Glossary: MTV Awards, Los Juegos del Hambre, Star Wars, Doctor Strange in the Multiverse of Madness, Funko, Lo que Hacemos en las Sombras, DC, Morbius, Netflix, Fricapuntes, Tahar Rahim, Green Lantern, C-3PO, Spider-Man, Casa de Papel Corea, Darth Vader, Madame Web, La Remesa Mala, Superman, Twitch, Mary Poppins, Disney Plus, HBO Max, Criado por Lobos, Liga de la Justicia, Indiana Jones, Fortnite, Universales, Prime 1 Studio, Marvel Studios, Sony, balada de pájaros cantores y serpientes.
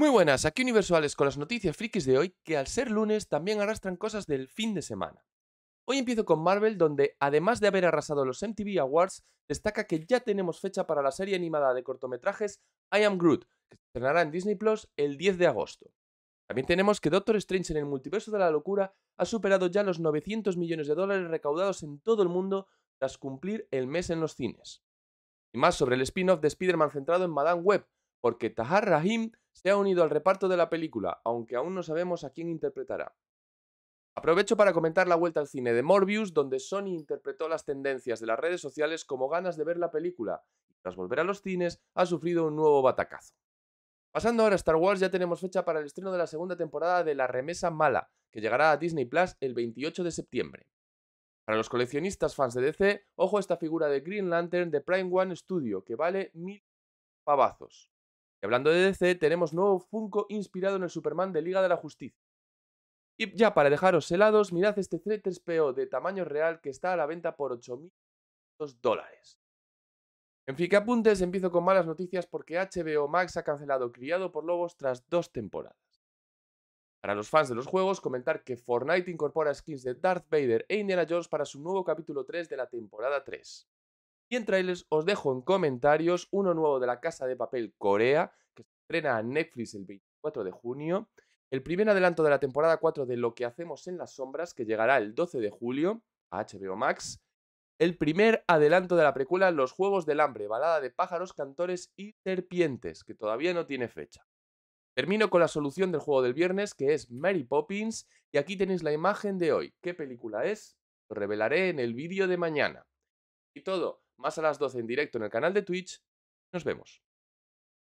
Muy buenas, aquí Universales con las noticias frikis de hoy, que al ser lunes también arrastran cosas del fin de semana. Hoy empiezo con Marvel, donde además de haber arrasado los MTV Awards, destaca que ya tenemos fecha para la serie animada de cortometrajes I Am Groot, que se estrenará en Disney Plus el 10 de agosto. También tenemos que Doctor Strange en el Multiverso de la Locura ha superado ya los $900 millones recaudados en todo el mundo tras cumplir el mes en los cines. Y más sobre el spin-off de Spider-Man centrado en Madame Web, porque Tahar Rahim se ha unido al reparto de la película, aunque aún no sabemos a quién interpretará. Aprovecho para comentar la vuelta al cine de Morbius, donde Sony interpretó las tendencias de las redes sociales como ganas de ver la película, y tras volver a los cines ha sufrido un nuevo batacazo. Pasando ahora a Star Wars, ya tenemos fecha para el estreno de la segunda temporada de La Remesa Mala, que llegará a Disney Plus el 28 de septiembre. Para los coleccionistas fans de DC, ojo a esta figura de Green Lantern de Prime 1 Studio, que vale 1.000 pavazos. Y hablando de DC, tenemos nuevo Funko inspirado en el Superman de Liga de la Justicia. Y ya para dejaros helados, mirad este C-3PO de tamaño real que está a la venta por $8.000. En Fricapuntes empiezo con malas noticias porque HBO Max ha cancelado Criado por Lobos tras 2 temporadas. Para los fans de los juegos, comentar que Fortnite incorpora skins de Darth Vader e Indiana Jones para su nuevo capítulo 3 de la temporada 3. Y en trailers os dejo en comentarios uno nuevo de la Casa de Papel Corea, que se estrena a Netflix el 24 de junio, el primer adelanto de la temporada 4 de Lo que Hacemos en las Sombras, que llegará el 12 de julio a HBO Max, el primer adelanto de la precuela Los Juegos del Hambre, balada de pájaros cantores y serpientes, que todavía no tiene fecha. Termino con la solución del juego del viernes, que es Mary Poppins, y aquí tenéis la imagen de hoy. ¿Qué película es? Lo revelaré en el vídeo de mañana. Y todo más a las 12 en directo en el canal de Twitch. Nos vemos.